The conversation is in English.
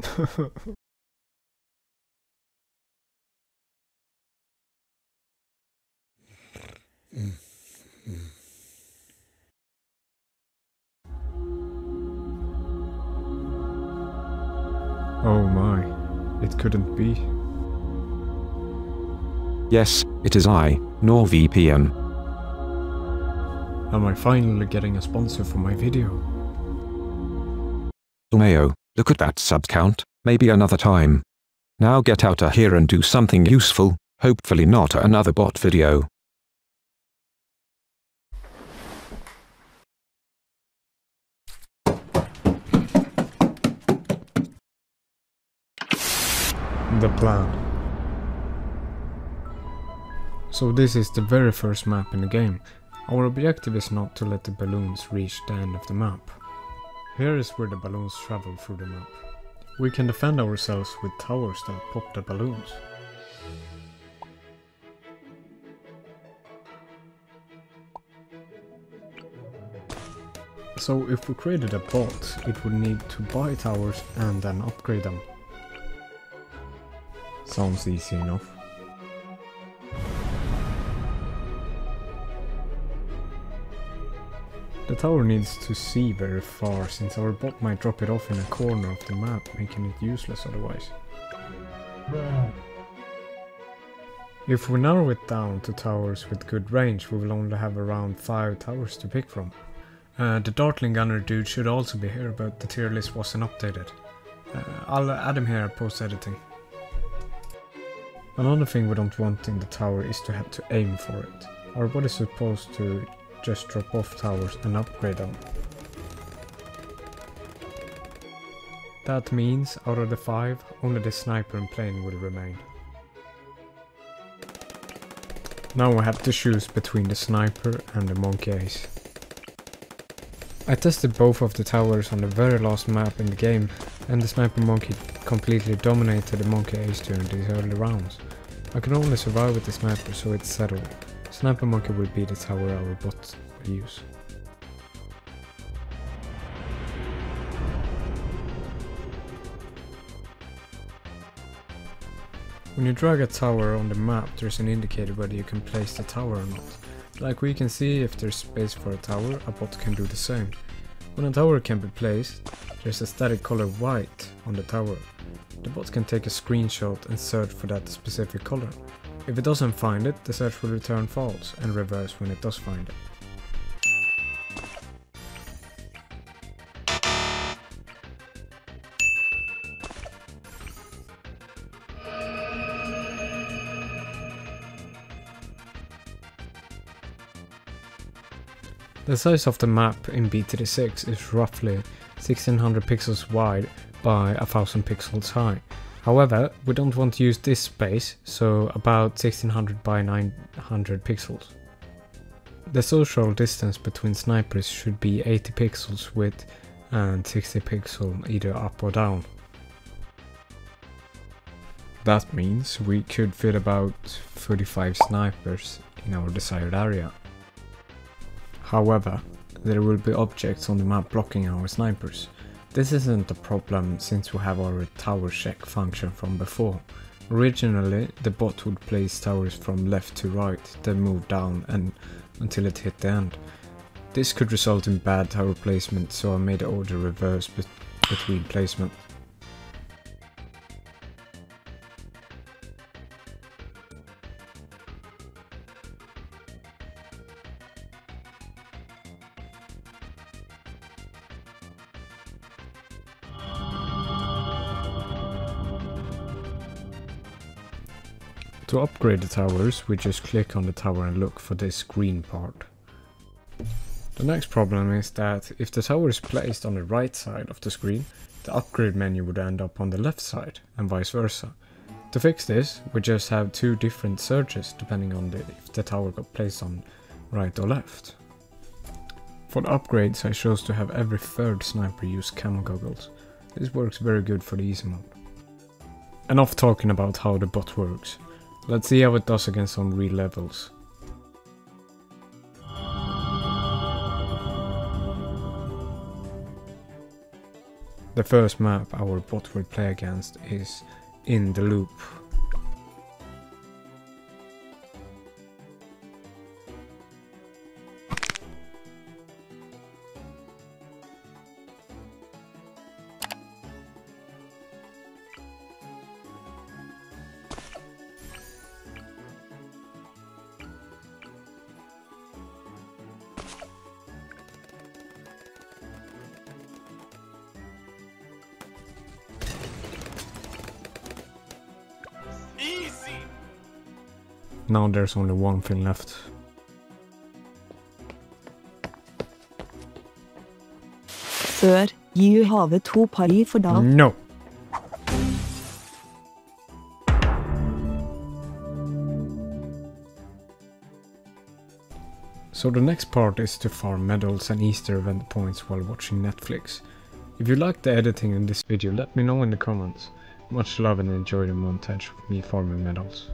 Oh my, it couldn't be. Yes, it is I, NordVPN. Am I finally getting a sponsor for my video? Umeo, look at that sub count, maybe another time. Now get out of here and do something useful, hopefully not another bot video. The plan. So this is the very first map in the game. Our objective is not to let the balloons reach the end of the map. Here is where the balloons travel through the map. We can defend ourselves with towers that pop the balloons. So if we created a bot, it would need to buy towers and then upgrade them. Sounds easy enough. The tower needs to see very far, since our bot might drop it off in a corner of the map, making it useless otherwise. If we narrow it down to towers with good range, we will only have around 5 towers to pick from. The Dartling Gunner dude should also be here, but the tier list wasn't updated. I'll add him here post-editing. Another thing we don't want in the tower is to have to aim for it. Our bot is supposed to just drop off towers and upgrade them. That means, out of the 5, only the sniper and plane will remain. Now we have to choose between the sniper and the monkey ace. I tested both of the towers on the very last map in the game, and the sniper monkey completely dominated the monkey ace during these early rounds. I can only survive with the sniper, so it's settled. Sniper monkey will be the tower our bot will use. When you drag a tower on the map, there's an indicator whether you can place the tower or not. Like we can see, if there's space for a tower, a bot can do the same. When a tower can be placed, there's a static color white on the tower. The bot can take a screenshot and search for that specific color. If it doesn't find it, the search will return false and reverse when it does find it. The size of the map in BTD6 is roughly 1600 pixels wide by 1000 pixels high. However, we don't want to use this space, so about 1600 by 900 pixels. The social distance between snipers should be 80 pixels width and 60 pixels either up or down. That means we could fit about 35 snipers in our desired area. However, there will be objects on the map blocking our snipers. This isn't a problem since we have our tower check function from before. Originally, the bot would place towers from left to right, then move down and until it hit the end. This could result in bad tower placement, so I made the order reverse between placement. To upgrade the towers, we just click on the tower and look for this green part. The next problem is that if the tower is placed on the right side of the screen, the upgrade menu would end up on the left side, and vice versa. To fix this, we just have 2 different searches depending on if the tower got placed on right or left. For the upgrades, I chose to have every 3rd sniper use camo goggles. This works very good for the easy mode. Enough talking about how the bot works. Let's see how it does against some real levels. The first map our bot will play against is In The Loop. Now there's only one thing left. Sir, you have a two party for that? No. So the next part is to farm medals and Easter event points while watching Netflix. If you like the editing in this video, let me know in the comments. Much love and enjoy the montage of me farming medals.